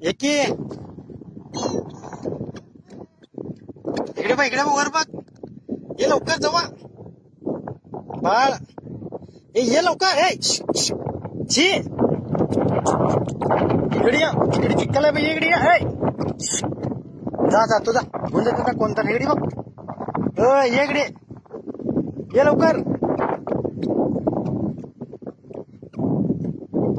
इकडे बघ वर बघ ये लवकर जवा बाळ ये लवकर ए जी इकडे या इकडे चिकला बघ इकडे या ए जा जा तुझा गुंड तुझा कोणता इकडे बघ ओ इकडे ये लवकर